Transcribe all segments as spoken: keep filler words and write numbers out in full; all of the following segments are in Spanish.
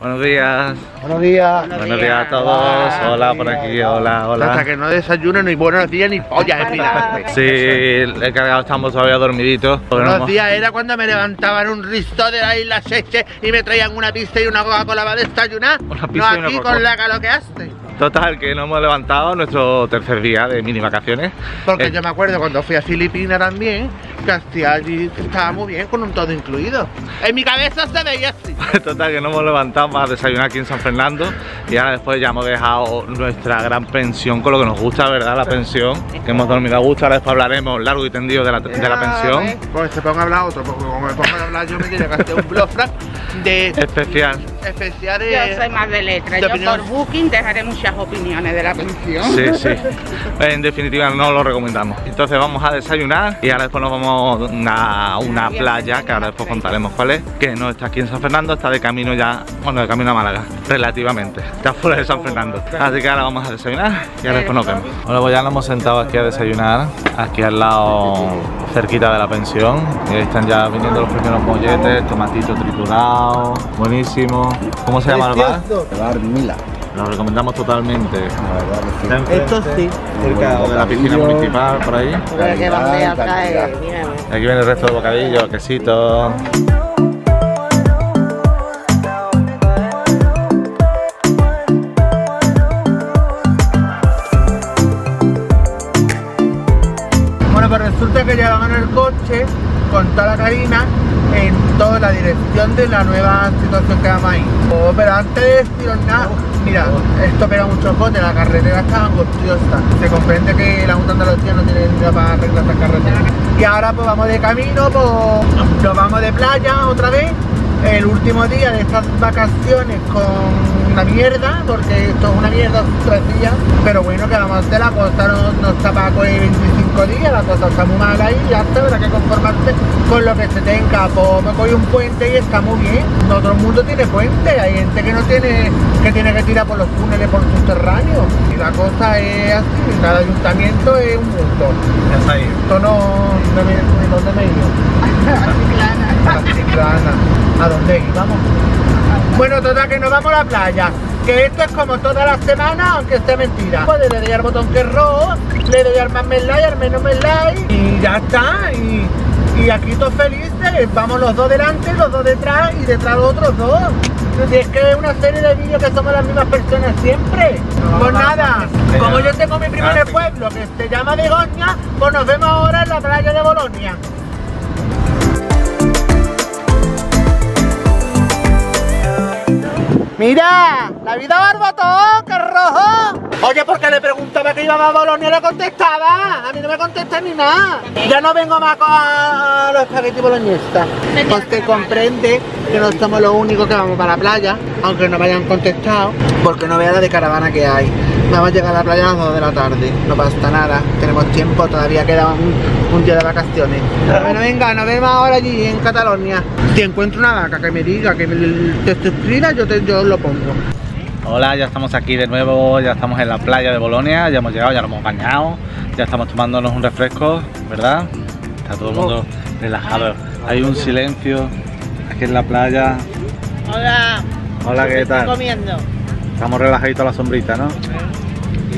Buenos días. Buenos días. Buenos días a todos. Hola por aquí, hola, hola. Hasta que no desayuno ni buenos días ni pollas. Sí, he cargado, estamos todavía dormiditos. Buenos días era cuando me levantaban un risto de la isla Seche y me traían una pizza y una Coca-Cola para desayunar. Una pizza no, aquí y una con la caloqueaste. Total, que nos hemos levantado nuestro tercer día de mini vacaciones. Porque eh, yo me acuerdo cuando fui a Filipinas también, que hasta allí estaba muy bien con un todo incluido. En mi cabeza se veía así. Total, que nos hemos levantado para desayunar aquí en San Fernando. Y ahora después ya hemos dejado nuestra gran pensión con lo que nos gusta, ¿verdad? La pensión, que hemos dormido a gusto. Ahora después hablaremos largo y tendido de la, de la pensión. Pues se ponga a hablar otro, porque como me pongo a hablar yo me tiene que hacer un blog de... Especial. Especial de... Yo soy más de letra, de yo opinión. Por Booking dejaré mucha opiniones de la pensión. Sí, sí. En definitiva no lo recomendamos. Entonces vamos a desayunar y ahora después nos vamos a una playa, que ahora después contaremos cuál es, que no está aquí en San Fernando, está de camino ya, bueno, de camino a Málaga, relativamente. Está fuera de San Fernando. Así que ahora vamos a desayunar y ahora después nos vemos. Bueno, pues ya nos hemos sentado aquí a desayunar, aquí al lado, cerquita de la pensión. Y ahí están ya viniendo los primeros molletes, tomatito triturado, buenísimo. ¿Cómo se llama el bar? El bar Mila. Lo recomendamos totalmente. La verdad, sí. Esto sí. Cerca de la piscina municipal, por ahí. Aquí viene el resto de bocadillos, quesitos. Bueno, pues resulta que llevaban el coche con toda la carina en toda la dirección de la nueva situación que vamos ahí. Oh, pero antes de deciros nada, mira, esto pega muchos botes, la carretera está angostiosa. Se comprende que la Junta de Andalucía no tiene dinero para arreglar esta carretera. Y ahora pues vamos de camino, pues nos vamos de playa otra vez. El último día de estas vacaciones con una mierda, porque esto es una mierda, tres días. Pero bueno, que vamos a hacer, la cosa no, no está para coger veinticinco días, la cosa está muy mala ahí, ya está, habrá que conformarte con lo que se tenga. Pues me cogí un puente y está muy bien. No todo el mundo tiene puente, hay gente que no tiene, que tiene que tirar por los túneles, por los subterráneos. Y la cosa es así, cada ayuntamiento es un mundo. Ya está ahí. Esto no, no me, ¿dónde me he ido? A Chiclana. ¿A dónde íbamos? Bueno, total, que nos vamos a la playa. Que esto es como toda la semana, aunque esté mentira. Pues le doy al botón que es rojo, le doy al más me like, al menos me like, y ya está. Y, y aquí todos felices, vamos los dos delante, los dos detrás, y detrás los otros dos. Si es que es una serie de vídeos que somos las mismas personas siempre. No, pues nada, como yo tengo mi prima en el pueblo, que se llama Begoña, pues nos vemos ahora en la playa de Bolonia. ¡Mira! ¡La vida barbatón! ¡Qué rojo! Oye, porque le preguntaba que iba a Bolonia y le contestaba. A mí no me contesta ni nada. Ya no vengo más a los espaguetis boloñesas. Porque comprende que no somos los únicos que vamos para la playa, aunque no me hayan contestado, porque no vea la de caravana que hay. Vamos a llegar a la playa a las dos de la tarde. No pasa nada, tenemos tiempo, todavía queda un, un día de vacaciones. Bueno, venga, nos vemos ahora allí en Cataluña. Si encuentro una vaca que me diga, que me, te suscriba, yo, te, yo lo pongo. Hola, ya estamos aquí de nuevo, ya estamos en la playa de Bolonia, ya hemos llegado, ya nos hemos bañado, ya estamos tomándonos un refresco, ¿verdad? Está todo el mundo oh. relajado. Hay un silencio aquí en la playa. Hola. Hola, ¿qué tal? Estoy comiendo. Estamos relajaditos a la sombrita, ¿no?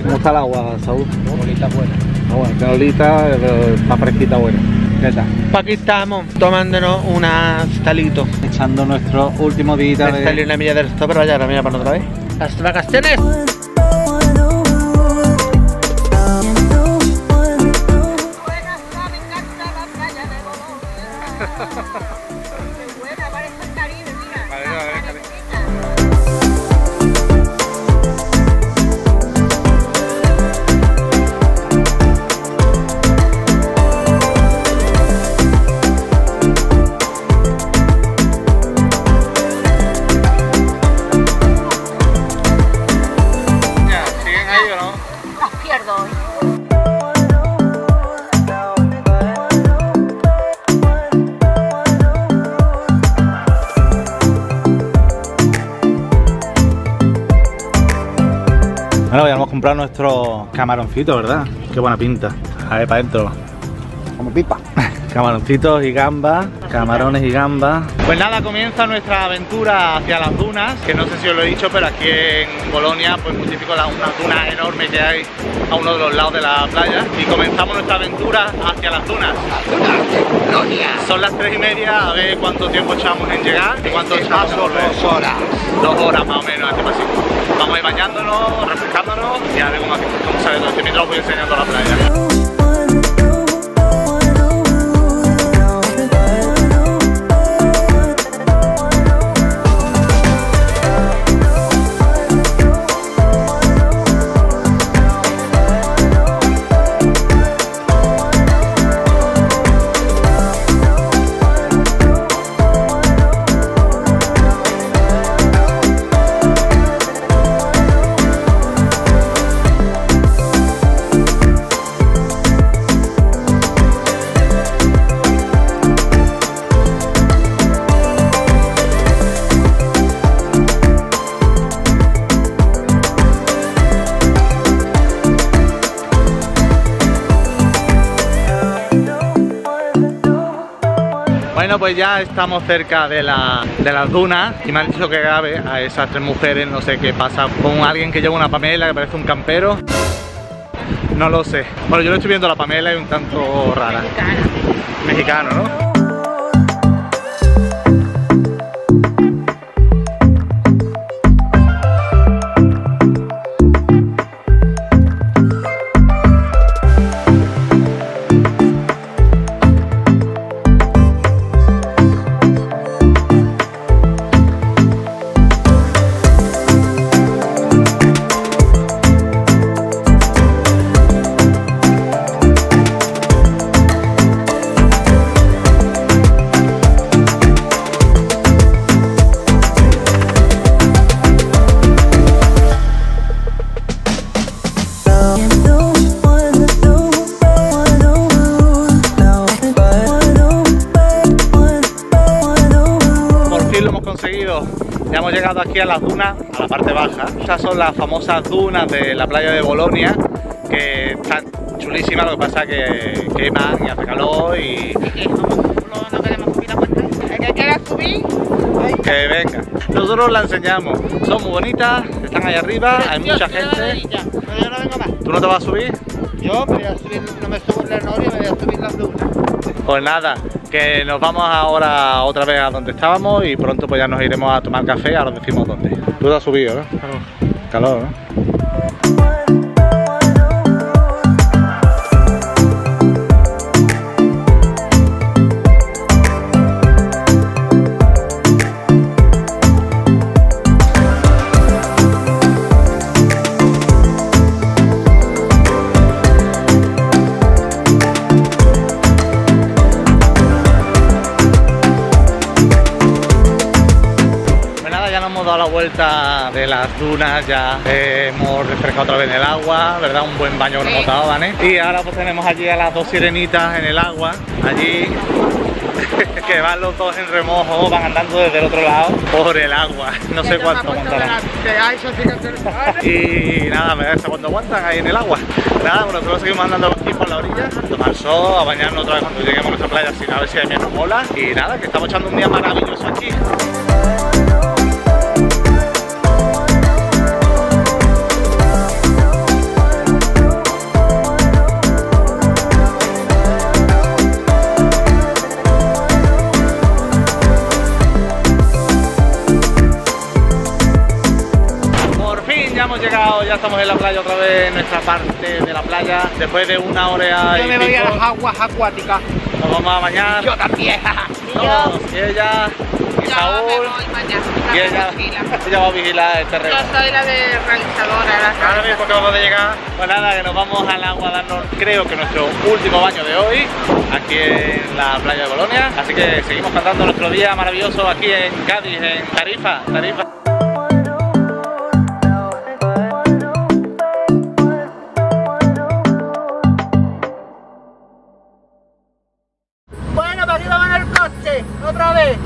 ¿Cómo está el agua, Saúl? Olita buena. Ah, bueno, está olita, está fresquita buena. ¿Qué tal? Aquí estamos tomándonos unas talitos. Echando nuestro último día de... Me salió una milla del esto, pero vaya, la milla para otra vez. ¡Las vacaciones! Bueno, vamos a comprar nuestros camaroncitos, ¿verdad? Qué buena pinta. A ver, para adentro. Como pipa. Camaroncitos y gambas, camarones y gambas. Pues nada, comienza nuestra aventura hacia las dunas, que no sé si os lo he dicho, pero aquí en Bolonia pues muy típico las unas dunas enormes que hay a uno de los lados de la playa. Y comenzamos nuestra aventura hacia las dunas. Las dunas de Bolonia. Son las tres y media, a ver cuánto tiempo echamos en llegar y cuánto echamos en volver. Dos horas. Dos horas más o menos, este pasito. Vamos a ir bañándonos, refrescándonos y a ver cómo, cómo sale todo este mientras os voy enseñando la playa. Bueno, pues ya estamos cerca de, la, de las dunas y me han dicho que grabe a esas tres mujeres, no sé qué pasa con alguien que lleva una pamela que parece un campero, no lo sé. Bueno, yo lo estoy viendo, la pamela es un tanto rara. Mexicano, ¿no? Ya hemos llegado aquí a las dunas, a la parte baja. Estas son las famosas dunas de la playa de Bolonia, que están chulísimas, lo que pasa que queman y hace calor y... ¿Y no, no queremos subir la cuesta? ¿El que quiera subir? Ay. Que venga. Nosotros la enseñamos. Son muy bonitas, están ahí arriba, pero hay Dios, mucha gente. Ya, pero yo no vengo más. ¿Tú no te vas a subir? Yo me voy a subir, no me subo en el norte, me voy a subir las dunas. Pues nada, que nos vamos ahora otra vez a donde estábamos y pronto pues ya nos iremos a tomar café, ahora decimos dónde. Tú te has subido, ¿no? Calor. Calor, ¿no? De las dunas ya eh, hemos refrescado otra vez en el agua, ¿verdad? Un buen baño nos hemos dado, ¿vale? Y ahora pues tenemos allí a las dos sirenitas en el agua, allí que van los dos en remojo, van andando desde el otro lado por el agua, no sé cuánto aguantarán. Y nada, me da hasta cuando aguantan ahí en el agua. Nada, bueno, nosotros seguimos andando aquí por la orilla, a tomar sol, a bañarnos otra vez cuando lleguemos a nuestra playa, sin a ver si hay menos olas. Y nada, que estamos echando un día maravilloso aquí. Ya estamos en la playa otra vez, en nuestra parte de la playa, después de una hora y yo me voy pico, a las aguas acuáticas. Nos vamos a bañar. Yo también. Todos, y ella, y yo Saúl, me voy mañana, y ella, ella va a vigilar el terreno. Yo soy la de realizadora. La ahora mismo que vamos de llegar, pues nada, que nos vamos al agua a darnos, creo que nuestro último baño de hoy, aquí en la playa de Bolonia. Así que seguimos cantando nuestro día maravilloso aquí en Cádiz, en Tarifa, Tarifa.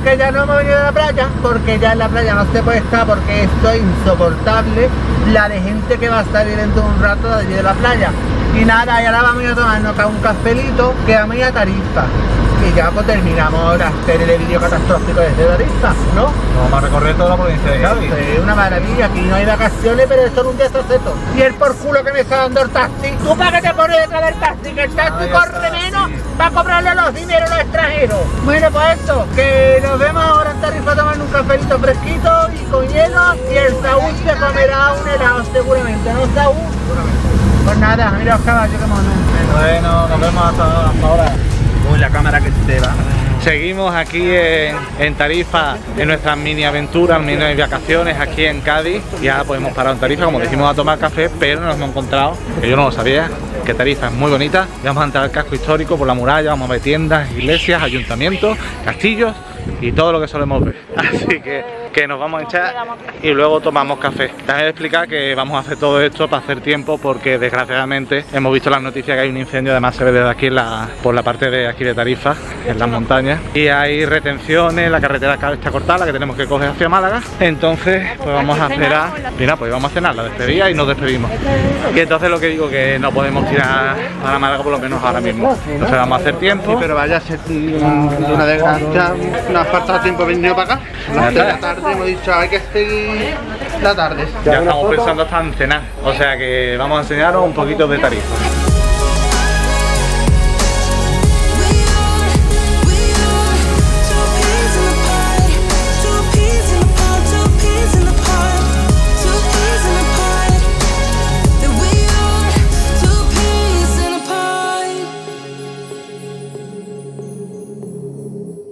Que ya no hemos venido a la playa porque ya en la playa no se puede estar porque esto es insoportable, la de gente que va a salir dentro de un rato de allí de la playa. Y nada, y ahora vamos a tomarnos un cafelito que vamos a Tarifa. y ya pues terminamos la serie de vídeos catastróficos desde la lista, ¿no? Vamos a recorrer toda la provincia de Cádiz. Es una maravilla, aquí no hay vacaciones, pero esto es un desastre. Y el por culo que me está dando el taxi. Tú para que te pones detrás del taxi, que el taxi ah, corre menos para cobrarle los dineros a los extranjeros. Bueno, pues esto, que nos vemos ahora en Tarifa tomando un cafelito fresquito y con hielo, y el Saúl se comerá un helado seguramente, ¿no, Saúl? Seguramente. Pues nada, mira los caballos que monos. Bueno, nos vemos hasta ahora. Uy, la cámara que te va. Seguimos aquí en, en Tarifa, en nuestras mini aventuras, mini vacaciones aquí en Cádiz. Ya pues hemos parado en Tarifa, como dijimos, a tomar café, pero nos hemos encontrado, que yo no lo sabía, que Tarifa es muy bonita. Vamos a entrar al casco histórico por la muralla, vamos a ver tiendas, iglesias, ayuntamientos, castillos y todo lo que solemos ver. Así que, que nos vamos a echar y luego tomamos café. También explicar que vamos a hacer todo esto para hacer tiempo, porque desgraciadamente hemos visto las noticias que hay un incendio, además se ve desde aquí la, por la parte de aquí de Tarifa, en las montañas, y hay retenciones, la carretera está cortada, la que tenemos que coger hacia Málaga. Entonces pues vamos a cenar, mira, pues vamos a cenar, la despedida y nos despedimos. Y entonces lo que digo, que no podemos tirar para Málaga, por lo menos ahora mismo. Entonces vamos a hacer tiempo. Sí, pero vaya a ser una desgracia, una falta de tiempo venido para acá. Las tres de la tarde hemos dicho, hay que seguir la tarde. Ya estamos pensando hasta en cenar, o sea que vamos a enseñaros un poquito de Tarifa.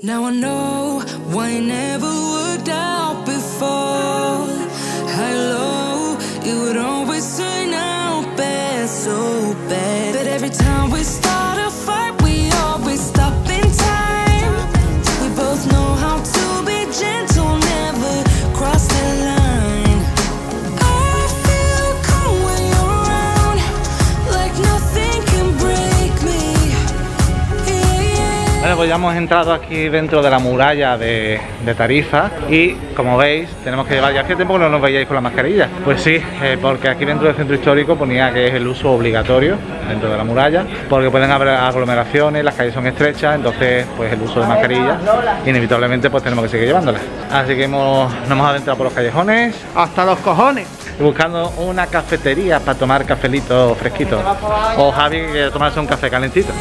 Now I know why it never worked out before. Hello, it would always turn out bad, so bad. But every time we start a fight, we always stop in time. We both know how to be gentle, never cross the line. I feel calm when you're around, like nothing can break me. Yeah. Bueno, pues ya hemos entrado aquí dentro de la muralla de, de Tarifa, y como veis tenemos que llevar, ya hace tiempo que no nos veíais con la mascarilla, pues sí, eh, porque aquí dentro del centro histórico ponía que es el uso obligatorio dentro de la muralla, porque pueden haber aglomeraciones, las calles son estrechas, entonces pues el uso de mascarilla inevitablemente pues tenemos que seguir llevándola. Así que hemos, nos hemos adentrado por los callejones hasta los cojones, buscando una cafetería para tomar cafelito fresquito, o Javi que quiere tomarse un café calentito.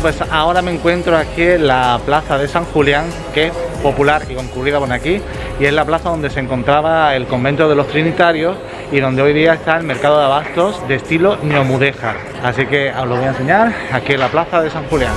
Pues ahora me encuentro aquí en la plaza de San Julián, que es popular y concurrida por aquí, y es la plaza donde se encontraba el convento de los trinitarios y donde hoy día está el mercado de abastos de estilo neomudeja. Así que os lo voy a enseñar aquí en la plaza de San Julián.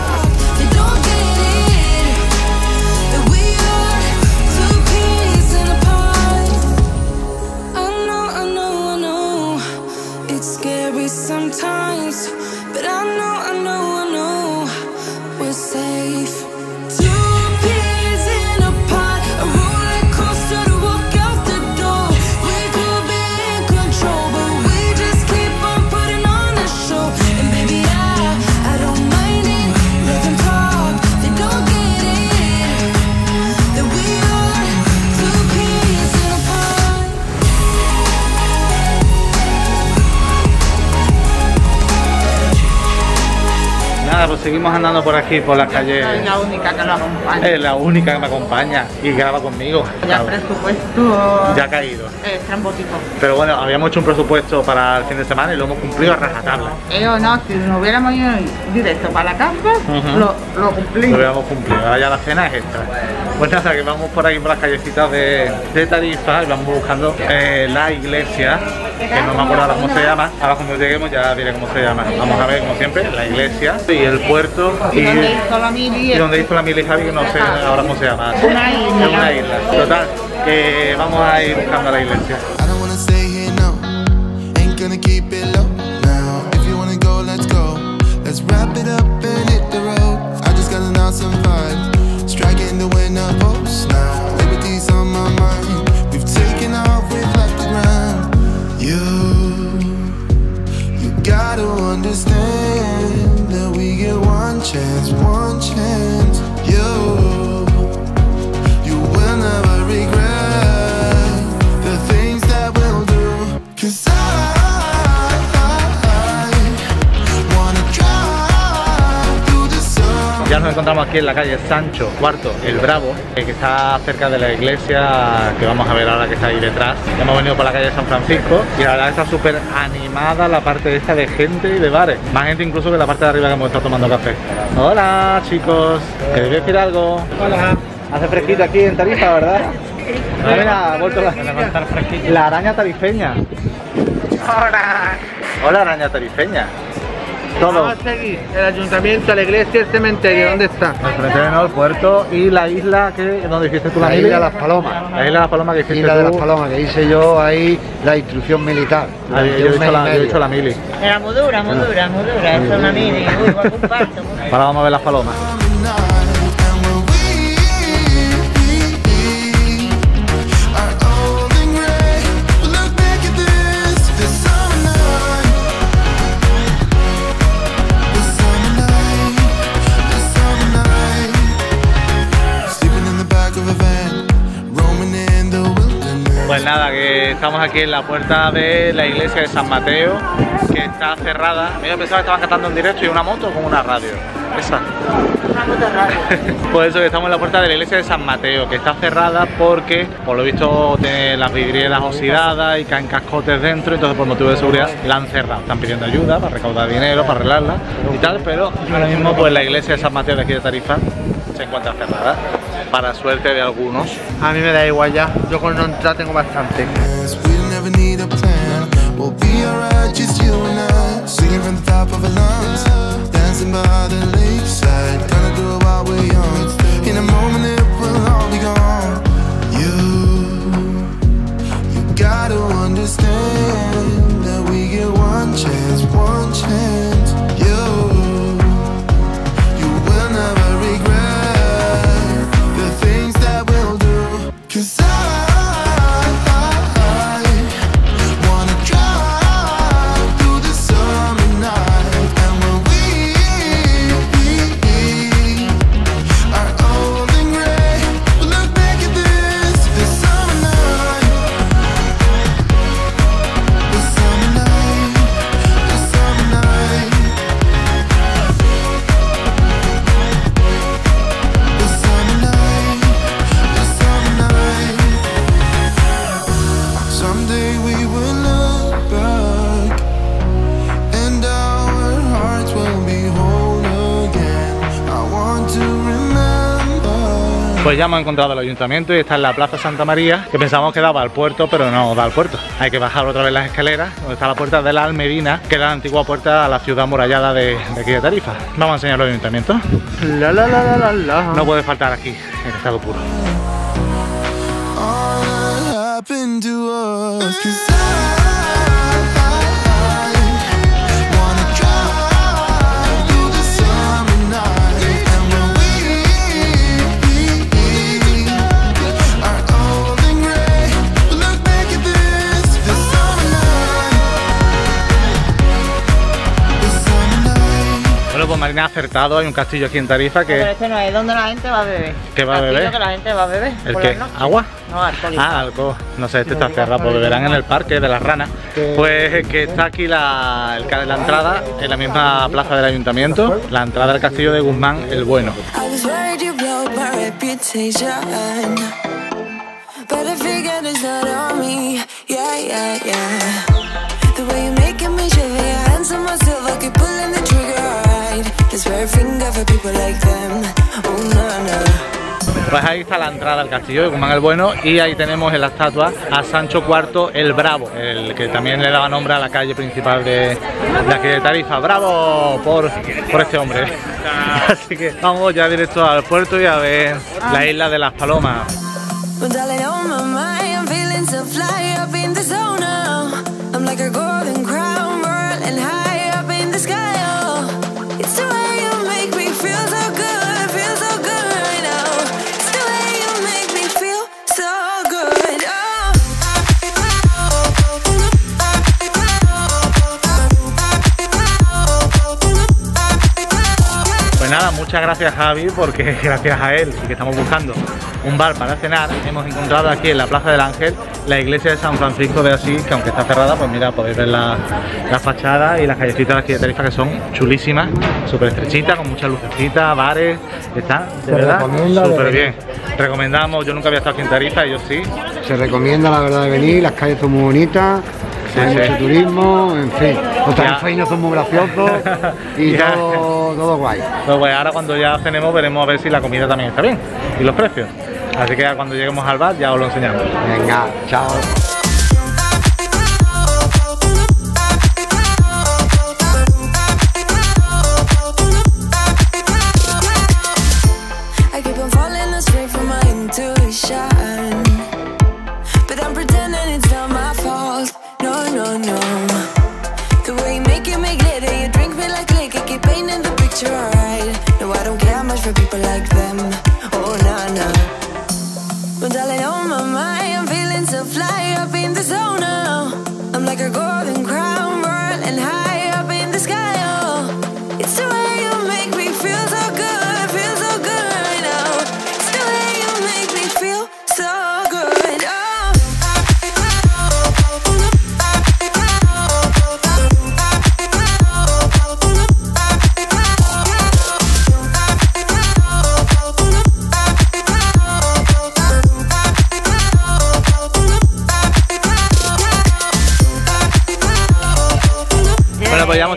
Pues seguimos andando por aquí, por las calles. Es la única que lo acompaña. Es la única que me acompaña y graba conmigo. Ya el presupuesto ya ha caído. Es trambótico. Pero bueno, habíamos hecho un presupuesto para el fin de semana y lo hemos cumplido a rajatabla. Eh o no, si nos hubiéramos ido directo para la casa, uh-huh. lo, lo cumplimos. Lo hubiéramos cumplido, ahora ya la cena es esta. Bueno. Pues nada, que vamos por aquí por las callecitas de, de Tarifa y vamos buscando eh, la iglesia, que no me acuerdo ahora cómo se llama. Ahora cuando lleguemos ya diré cómo se llama. Vamos a ver, como siempre, la iglesia y el puerto y, ¿Y donde hizo la mili y donde hizo la mili Javi, que no sé ahora cómo se llama. Una isla. Una isla. Total, que vamos a ir buscando la iglesia. Ya nos encontramos aquí en la calle Sancho cuarto el Bravo, que está cerca de la iglesia que vamos a ver ahora, que está ahí detrás. Hemos venido por la calle San Francisco y la verdad está súper animada la parte esta de gente y de bares. Más gente incluso que la parte de arriba, que hemos estado tomando café. Hola chicos, ¿queréis decir algo? Hola. Hace fresquito aquí en Tarifa, ¿verdad? Ah, mira, ha vuelto la, la araña tarifeña. Hola. Hola araña tarifeña. Todo. Vamos a seguir el ayuntamiento, la iglesia, el cementerio. ¿Dónde está? El cementerio, el puerto y la isla que donde hiciste tú la, la isla de las Palomas. La isla de las Palomas que hiciste isla tú. de las Palomas que hice yo ahí la instrucción militar. Ahí, yo, he hecho la, yo he hecho la mili. Era muy dura, muy dura, muy dura. Eso es una mili. Uy, con un parto. Ahora vamos a ver las Palomas. Pues nada, que estamos aquí en la puerta de la iglesia de San Mateo, que está cerrada. Yo pensaba que estaban cantando en directo y una moto con una radio. Esa. Una moto radio. Por eso que estamos en la puerta de la iglesia de San Mateo, que está cerrada porque, por lo visto, tiene las vidrieras oxidadas y caen cascotes dentro, entonces por motivo de seguridad la han cerrado. Están pidiendo ayuda para recaudar dinero, para arreglarla y tal, pero ahora mismo pues la iglesia de San Mateo de aquí de Tarifa se encuentra cerrada, para suerte de algunos. A mí me da igual ya, yo con no entrar tengo bastante. Pues ya hemos encontrado el ayuntamiento y está en la plaza Santa María, que pensábamos que daba al puerto, pero no da al puerto. Hay que bajar otra vez las escaleras, donde está la puerta de la Almerina, que era la antigua puerta a la ciudad amurallada de, de aquí de Tarifa. Vamos a enseñar el ayuntamiento. La, la, la, la, la. No puede faltar aquí, en estado puro. Marina ha acertado, hay un castillo aquí en Tarifa que... Pero este no es donde la gente va a beber. ¿Qué va a beber? Que la gente va a beber. ¿El qué? ¿Agua? No, alcohol. Ah, alcohol. No sé, este está cerrado, pues beberán en el parque de las ranas. Pues que está aquí la, la entrada, en la misma plaza del ayuntamiento, la entrada del castillo de Guzmán el Bueno. Pues ahí está la entrada al castillo de Guzmán el Bueno y ahí tenemos en la estatua a Sancho cuarto el Bravo, el que también le daba nombre a la calle principal de, de aquí de Tarifa. ¡Bravo por, por este hombre! Así que vamos ya directo al puerto y a ver la isla de las Palomas. Nada, muchas gracias Javi, porque gracias a él y que estamos buscando un bar para cenar, hemos encontrado aquí en la Plaza del Ángel la iglesia de San Francisco de Asís, que aunque está cerrada, pues mira, podéis ver la, la fachada y las callecitas aquí de Tarifa, que son chulísimas, súper estrechitas, con muchas lucecitas, bares, está de verdad súper bien. Recomendamos, yo nunca había estado aquí en Tarifa, y yo sí. Se recomienda la verdad de venir, las calles son muy bonitas. Sí, hay mucho sí. turismo, en fin, los tarifeños son muy graciosos y todo, todo guay. Todo guay. Ahora cuando ya cenemos veremos a ver si la comida también está bien y los precios. Así que cuando lleguemos al bar ya os lo enseñamos. Venga, chao.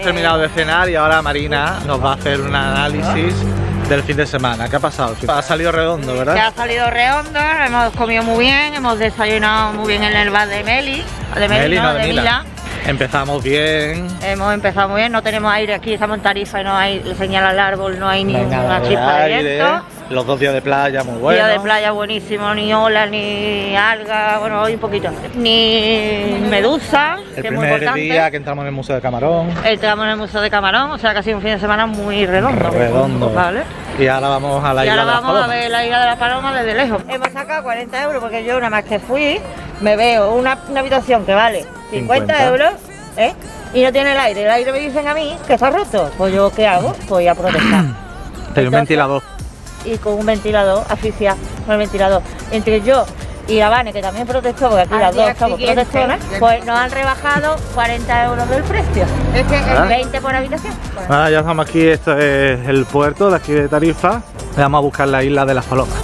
Terminado de cenar y ahora Marina nos va a hacer un análisis del fin de semana. ¿Qué ha pasado? Ha salido redondo, ¿verdad? Ya ha salido redondo, hemos comido muy bien, hemos desayunado muy bien en el bar de Meli, de, Meli, Meli, no, no, de Mila. Mila. Empezamos bien. Hemos empezado muy bien, no tenemos aire aquí, estamos en Tarifa y no hay, le señala el árbol, no hay ni una chispa de viento. Los dos días de playa muy buenos. Días de playa buenísimo, ni ola, ni alga, bueno, hoy un poquito. Ni medusa. El que primer es muy importante. Día que entramos en el Museo de Camarón. Entramos en el Museo de Camarón, o sea que ha sido un fin de semana muy redondo. Redondo. ¿Vale? Y ahora vamos a la y isla ahora de las vamos Palomas. A ver la isla de las Palomas desde lejos. Hemos sacado cuarenta euros porque yo, una más que fui, me veo una, una habitación que vale cincuenta euros, ¿eh? Y no tiene el aire. El aire me dicen a mí que está roto. Pues yo, ¿qué hago? Pues a protestar. Tengo un ventilador. Y con un ventilador, asfixia con el ventilador. Entre yo y Ivane, que también protestó, porque aquí las dos estamos protectoras, pues nos han rebajado cuarenta euros del precio. Es que es veinte por habitación. Bueno. Ahora ya estamos aquí, esto es el puerto de aquí de Tarifa. Vamos a buscar la isla de las Palomas.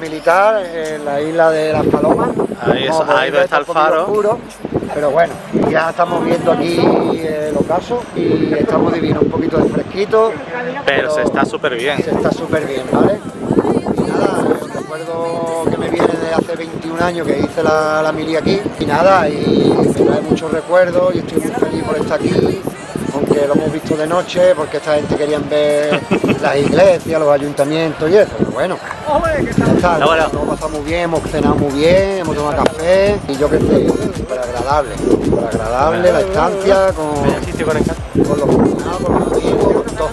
Militar en la isla de las Palomas. Ahí, eso, ahí está el faro. Oscuro, pero bueno, ya estamos viendo aquí el ocaso y estamos divinos, un poquito de fresquito. Pero, pero se está súper bien. Se está súper bien, ¿vale? Y nada, recuerdo que me viene de hace veintiún años que hice la, la mili aquí y nada, y me trae muchos recuerdos y estoy muy feliz por estar aquí. Aunque lo hemos visto de noche, porque esta gente querían ver las iglesias, los ayuntamientos y eso, pero bueno, ya está, no, bueno. Hemos pasado muy bien, hemos cenado muy bien, hemos tomado café y yo que sé, súper agradable, súper agradable la estancia, con, con los comunados, con los amigos, con todo.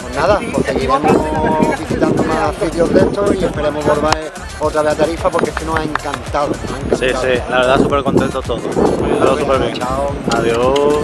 Pues nada, pues seguiremos visitando más sitios de estos y esperemos volver otra vez a Tarifa porque es que nos ha encantado. Nos ha encantado. Sí, sí, la verdad súper contentos todos. Todo súper bien. Chao. Adiós.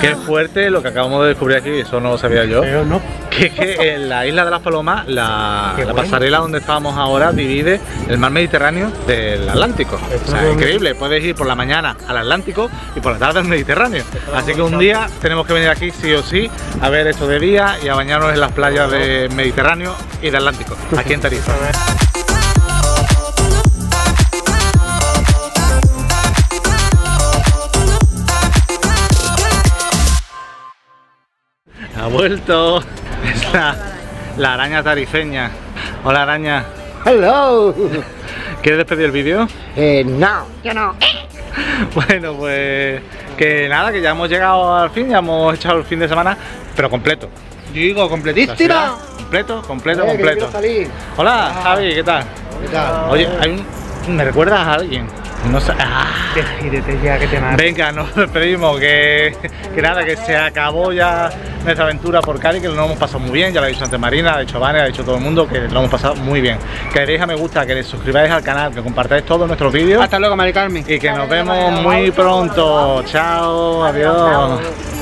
Qué fuerte lo que acabamos de descubrir aquí, eso no lo sabía yo. Pero no. Que es que en la isla de las Palomas, la, la pasarela donde estábamos ahora divide el mar Mediterráneo del Atlántico. O sea, es increíble, puedes ir por la mañana al Atlántico y por la tarde al Mediterráneo. Así que un día tenemos que venir aquí sí o sí a ver esto de día y a bañarnos en las playas del Mediterráneo y del Atlántico, aquí en Tarifa. Ha vuelto, es la, la araña tarifeña. Hola, araña. Hello. ¿Quieres despedir el vídeo? Eh, no, yo no. Bueno, pues que nada, que ya hemos llegado al fin, ya hemos echado el fin de semana, pero completo. Yo digo, completísimo. Completo, completo, Oye, completo. Salir. Hola, ah. Javi, ¿qué tal? ¿Qué tal? Oye, hay un... ¿me recuerdas a alguien? No sé. Ah. Despídete ya, que te mato. Venga, nos despedimos, que, que nada, que se acabó ya nuestra aventura por Cádiz, que lo hemos pasado muy bien, ya lo ha dicho antes Marina, lo ha dicho Ivane, lo ha dicho todo el mundo, que lo hemos pasado muy bien. Que le deis a me gusta, que le suscribáis al canal, que compartáis todos nuestros vídeos. Hasta luego, Mari Carmen. Y que nos vemos muy pronto. Chao, adiós.